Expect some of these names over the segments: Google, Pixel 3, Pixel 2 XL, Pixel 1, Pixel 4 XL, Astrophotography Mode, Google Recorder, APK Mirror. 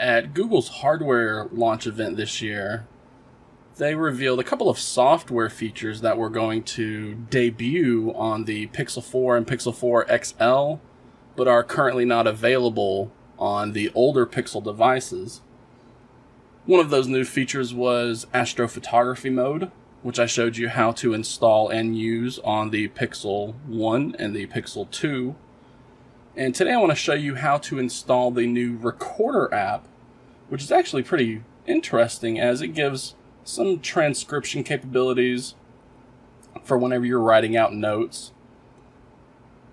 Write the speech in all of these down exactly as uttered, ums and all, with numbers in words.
At Google's hardware launch event this year, they revealed a couple of software features that were going to debut on the Pixel four and Pixel four X L, but are currently not available on the older Pixel devices. One of those new features was Astrophotography Mode, which I showed you how to install and use on the Pixel one and the Pixel two. And today I want to show you how to install the new Recorder app, which is actually pretty interesting as it gives some transcription capabilities for whenever you're writing out notes.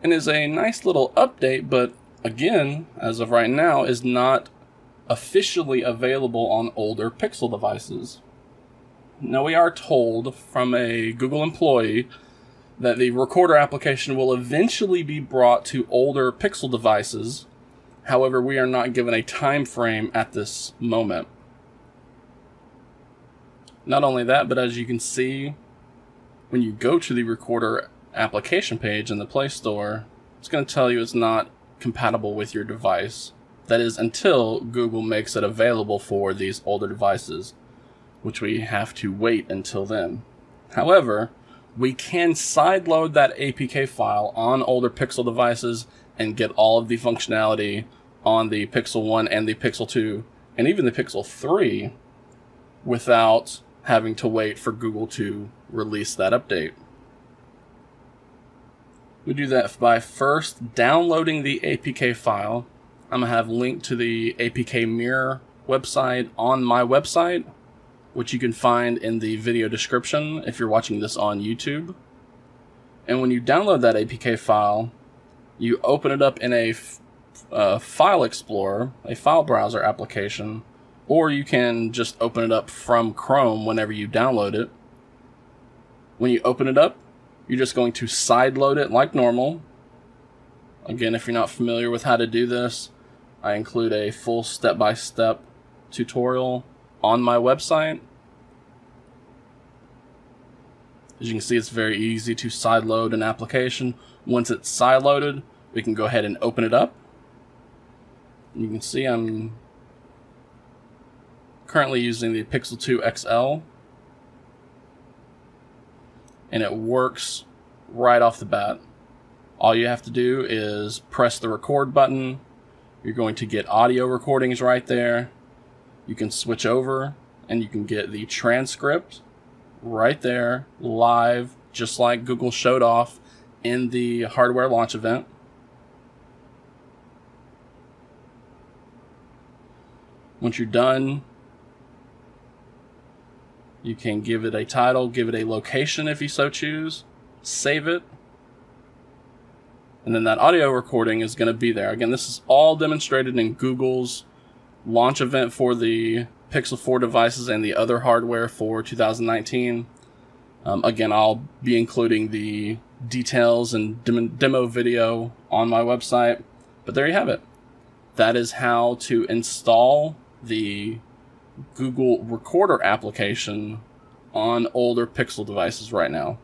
And is a nice little update, but again, as of right now, is not officially available on older Pixel devices. Now, we are told from a Google employee that the Recorder application will eventually be brought to older Pixel devices. However, we are not given a time frame at this moment. Not only that, but as you can see, when you go to the Recorder application page in the Play Store, it's going to tell you it's not compatible with your device. That is until Google makes it available for these older devices, which we have to wait until then. However, we can sideload that A P K file on older Pixel devices and get all of the functionality on the Pixel one and the Pixel two and even the Pixel three without having to wait for Google to release that update. We do that by first downloading the A P K file. I'm going to have a link to the A P K Mirror website on my website, which you can find in the video description if you're watching this on YouTube. And when you download that A P K file, you open it up in a uh, file explorer, a file browser application, or you can just open it up from Chrome whenever you download it. When you open it up, you're just going to sideload it like normal. Again, if you're not familiar with how to do this, I include a full step-by-step tutorial on my website. As you can see, it's very easy to sideload an application. Once it's sideloaded, we can go ahead and open it up. You can see I'm currently using the Pixel two X L, and it works right off the bat. All you have to do is press the record button. You're going to get audio recordings right there. You can switch over and you can get the transcript right there live, just like Google showed off in the hardware launch event. Once you're done, you can give it a title, give it a location if you so choose, save it, and then that audio recording is going to be there. Again, this is all demonstrated in Google's launch event for the Pixel four devices and the other hardware for two thousand nineteen. Um, again, I'll be including the details and dem demo video on my website, but there you have it. That is how to install the Google Recorder application on older Pixel devices right now.